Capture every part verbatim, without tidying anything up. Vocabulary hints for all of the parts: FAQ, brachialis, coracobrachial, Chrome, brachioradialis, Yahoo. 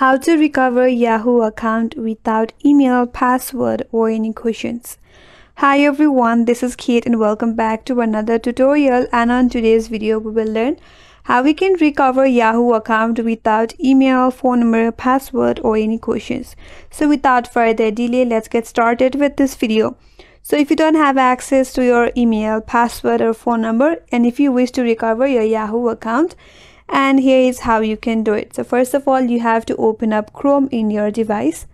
How to recover Yahoo account without email, password, or any questions. Hi everyone, this is Kate and welcome back to another tutorial, and on today's video we will learn how we can recover Yahoo account without email, phone number, password, or any questions. So without further delay, let's get started with this video. So if you don't have access to your email, password, or phone number, and if you wish to recover your Yahoo account, and here is how you can do it. So first of all, you have to open up Chrome in your device.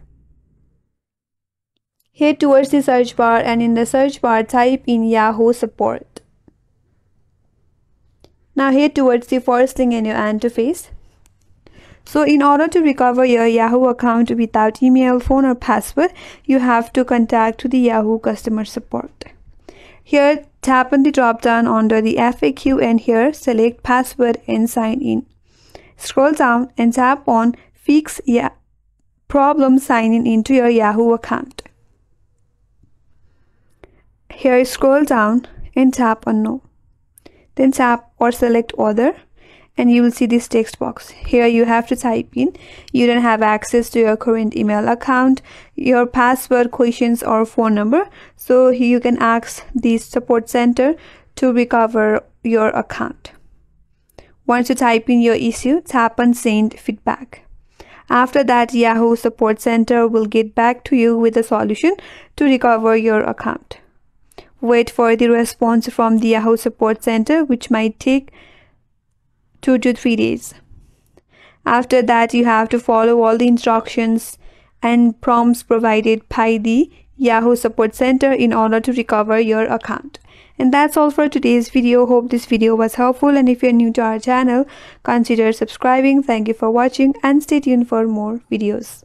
Head towards the search bar, and in the search bar type in Yahoo support. Now head towards the first link in your interface. So in order to recover your Yahoo account without email, phone, or password, you have to contact the Yahoo customer support. Here tap on the drop down under the F A Q, and here select password and sign in. Scroll down and tap on fix ya problem signing into your Yahoo account. Here scroll down and tap on no. Then tap or select other, and you will see this text box. Here you have to type in you don't have access to your current email account, your password, questions, or phone number. So here you can ask the support center to recover your account. Once you type in your issue, tap on send feedback. After that, Yahoo support center will get back to you with a solution to recover your account. Wait for the response from the Yahoo support center, which might take two to three days. After that, you have to follow all the instructions and prompts provided by the Yahoo support center in order to recover your account. And that's all for today's video. Hope this video was helpful, and if you're new to our channel, consider subscribing. Thank you for watching and stay tuned for more videos.